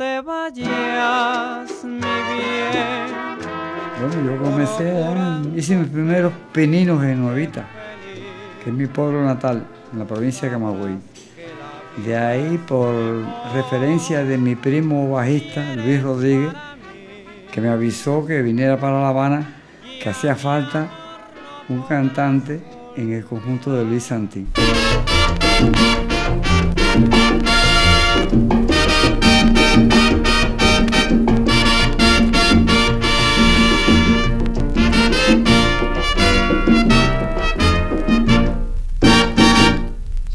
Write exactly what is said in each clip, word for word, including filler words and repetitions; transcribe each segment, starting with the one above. te vayas, mi bien. Bueno, yo comencé, eh, hice mis primeros pininos en Nuevita, que es mi pueblo natal, en la provincia de Camagüey. De ahí, por referencia de mi primo bajista, Luis Rodríguez, que me avisó que viniera para La Habana, que hacía falta un cantante en el conjunto de Luis Santí.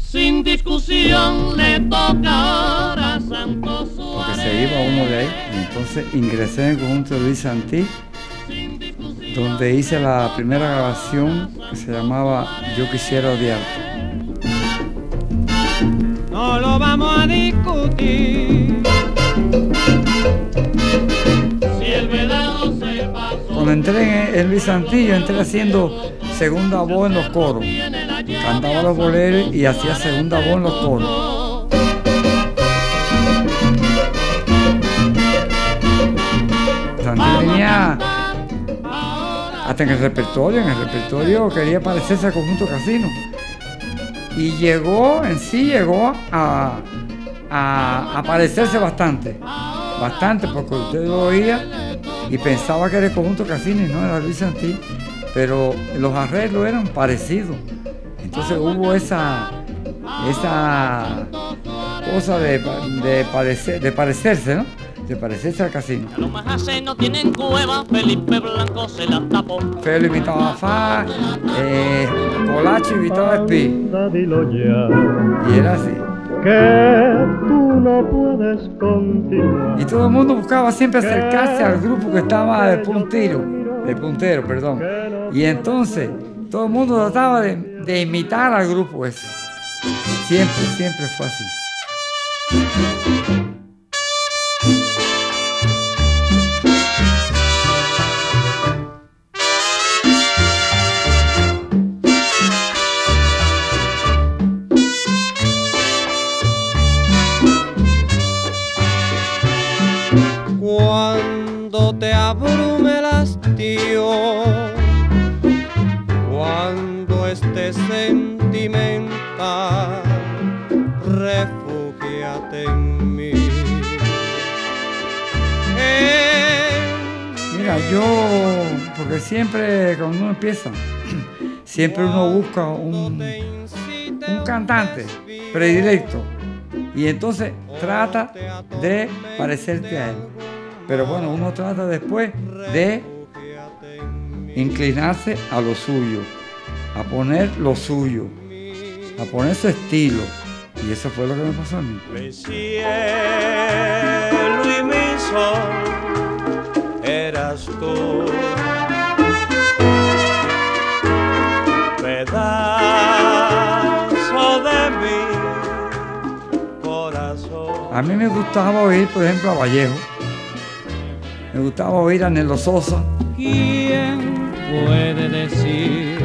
Sin discusión le tocará Santo Suárez. Porque se iba uno de ahí, entonces ingresé en el conjunto de Luis Santí, donde hice la primera grabación que se llamaba Yo quisiera odiarte. No lo vamos a discutir. Si el velado se pasó. Cuando entré en, en Luis Santí, yo entré haciendo segunda voz en los coros. Cantaba los boleros y hacía segunda voz en los coros. Santí tenía... Hasta en el repertorio, en el repertorio quería parecerse al Conjunto Casino. Y llegó, en sí llegó a, a, a parecerse bastante. Bastante, porque usted lo oía y pensaba que era el Conjunto Casino y no era Luis Santí. Pero los arreglos eran parecidos. Entonces hubo esa, esa cosa de, de, parecer, de parecerse, ¿no? De parecerse al Casino. A los majaces no tienen cueva, Felipe Blanco se la tapó. Felo invitaba a Fa, eh, Colacho invitaba a Espí. Y era así. Que tú no puedes continuar. Y todo el mundo buscaba siempre acercarse al grupo que estaba de puntero, de puntero, perdón. Y entonces todo el mundo trataba de, de imitar al grupo ese. Siempre, siempre fue así. Cuando te abrume el hastío, cuando estés sentimental, refúgiate en mí. En Mira, yo, porque siempre cuando uno empieza, siempre uno busca un, un cantante predilecto y entonces trata de parecerte a él. Pero bueno, uno trata después de inclinarse a lo suyo, a poner lo suyo, a poner su estilo. Y eso fue lo que me pasó a mí. Mi cielo y mi sol, eras tú. Pedazo de mi corazón. A mí me gustaba oír, por ejemplo, a Vallejo. Me gustaba oír a Nelo Sosa. ¿Quién puede decir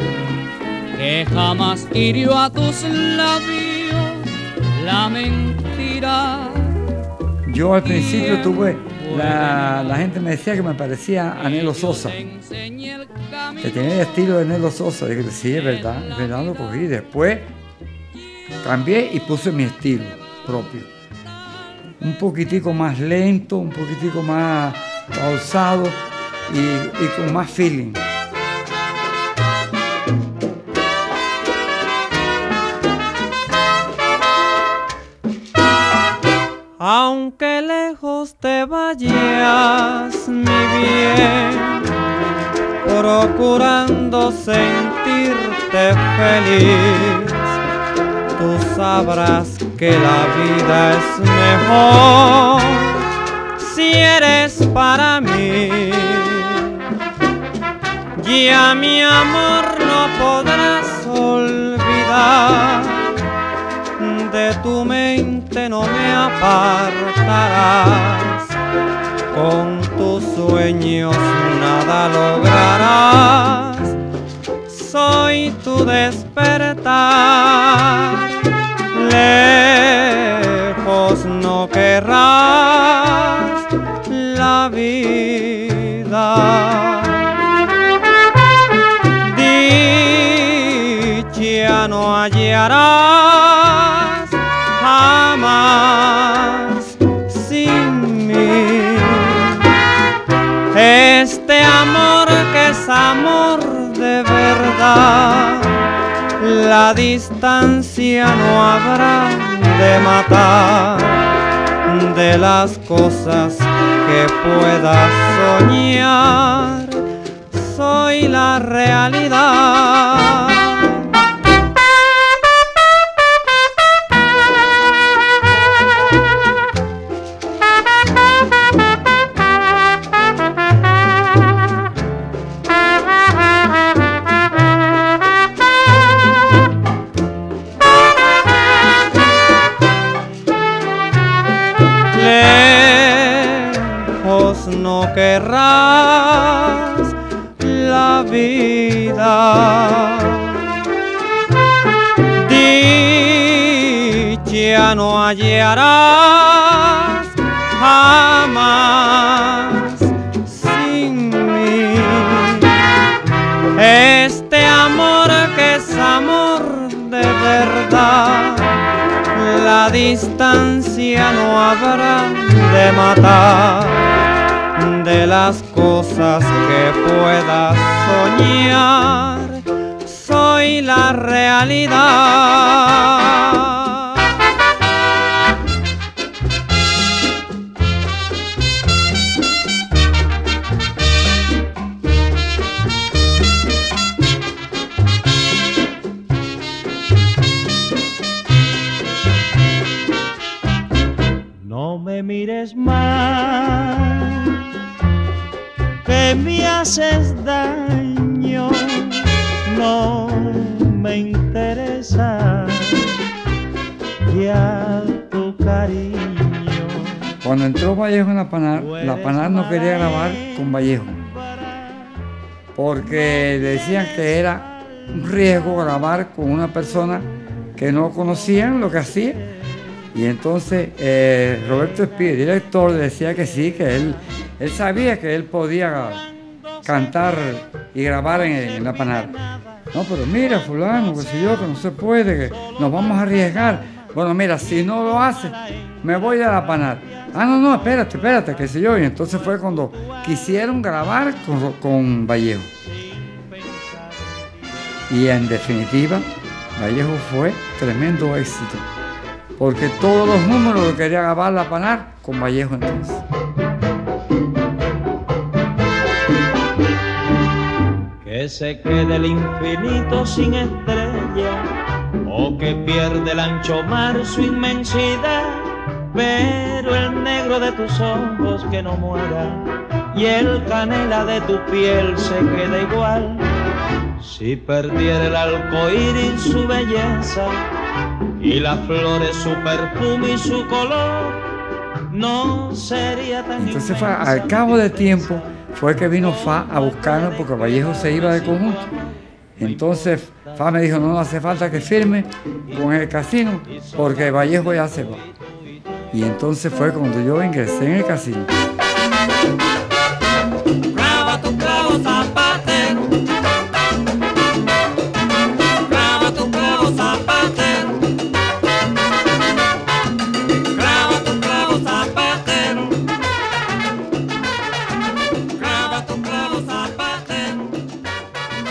que jamás hirió a tus labios la mentira? Yo al principio tuve, la, la gente me decía que me parecía a Nelo Sosa, que tenía el estilo de Nelo Sosa. Yo dije, sí, es verdad, es verdad, lo cogí. Después cambié y puse mi estilo propio. Un poquitico más lento, un poquitico más pausado y, y con más feeling. Aunque lejos te vayas, mi bien, procurando sentirte feliz, tú sabrás que la vida es mejor si eres para mí, y a mi amor no podrás olvidar, de tu mente no me apartarás, con tus sueños nada lograrás, soy tu despertar, lejos no querrás. hallarás jamás sin mí. Este amor que es amor de verdad, la distancia no habrá de matar. De las cosas que puedas soñar, soy la realidad. Querrás la vida, dicha no hallarás jamás sin mí. Este amor que es amor de verdad, la distancia no habrá de matar. De las cosas que puedas soñar, soy la realidad. No me mires más, me haces daño, no me interesa ya tu cariño. Cuando entró Vallejo en la Panart, la Panart no quería grabar con Vallejo porque decían que era un riesgo grabar con una persona que no conocían lo que hacía. Y entonces eh, Roberto Espí, el director, decía que sí, que él, él sabía que él podía cantar y grabar en, en la Panart. No, pero mira, fulano, que si yo, que no se puede, que nos vamos a arriesgar. Bueno, mira, si no lo hace, me voy a la Panart. Ah, no, no, espérate, espérate, que si yo. Y entonces fue cuando quisieron grabar con, con Vallejo. Y en definitiva, Vallejo fue tremendo éxito, porque todos los números lo quería grabar la Panart con Vallejo entonces. Que se quede el infinito sin estrella, o que pierde el ancho mar su inmensidad, pero el negro de tus ojos que no muera, y el canela de tu piel se queda igual. Si perdiera el arcoíris su belleza, y las flores su perfume y su color, no sería tan... Entonces fue, al cabo de tiempo fue que vino Fa a buscarnos porque Vallejo se iba de conjunto. Entonces Fa me dijo, no, no hace falta que firme con el casino porque Vallejo ya se va. Y entonces fue cuando yo ingresé en el casino.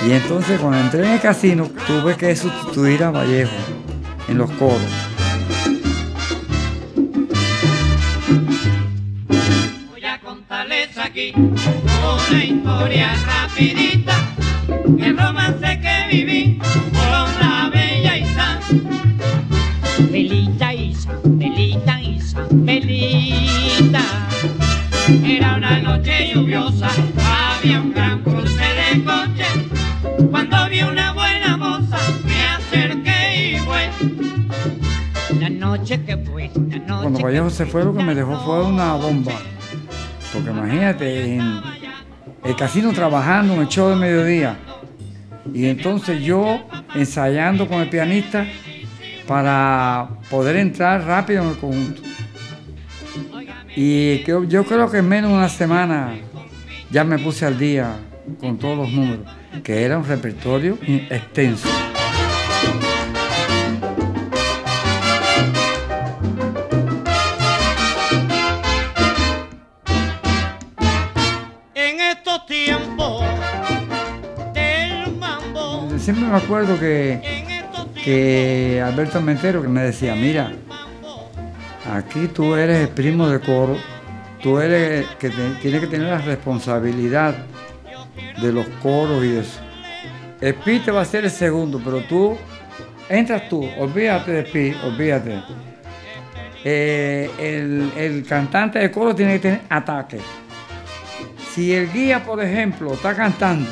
Y entonces cuando entré en el casino tuve que sustituir a Vallejo en los coros. Voy a contarles aquí una historia rapidita, el romance que viví con la bella Isa. Belita Isa, Belita Isa, Belita. Era una noche lluviosa, había un gran cruce de coches. Cuando vi una buena moza, me acerqué y fue la noche que fue, la noche. Cuando Vallejo se fue, lo que me dejó fue una bomba. Porque imagínate, en el casino trabajando, en el show de mediodía. Y entonces yo ensayando con el pianista para poder entrar rápido en el conjunto. Y yo, yo creo que en menos de una semana ya me puse al día con todos los números, que era un repertorio extenso. me acuerdo que, que Alberto Mentero me decía, mira, aquí tú eres el primo de coro, tú eres que te, tienes que tener la responsabilidad de los coros y eso. Espí te va a hacer el segundo, pero tú entras tú, olvídate de Espí, olvídate. Eh, el, el cantante de coro tiene que tener ataque. Si el guía, por ejemplo, está cantando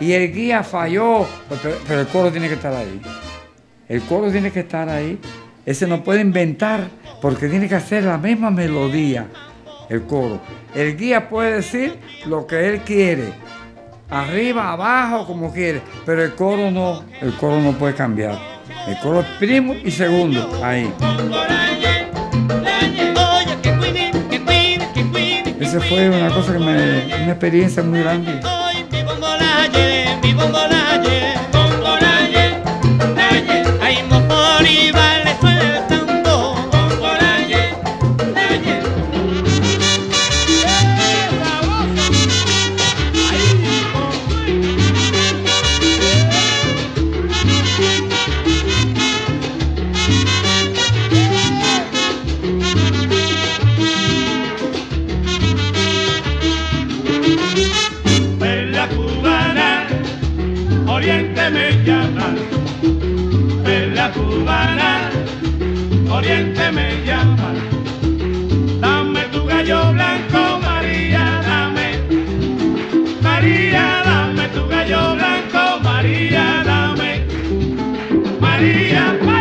y el guía falló, pero, pero el coro tiene que estar ahí. El coro tiene que estar ahí. Ese no puede inventar porque tiene que hacer la misma melodía, el coro. El guía puede decir lo que él quiere, arriba, abajo, como quiere, pero el coro no, el coro no puede cambiar. El coro es primo y segundo, ahí. Esa fue una cosa que me... una experiencia muy grande. María, dame tu gallo blanco, María, dame, María.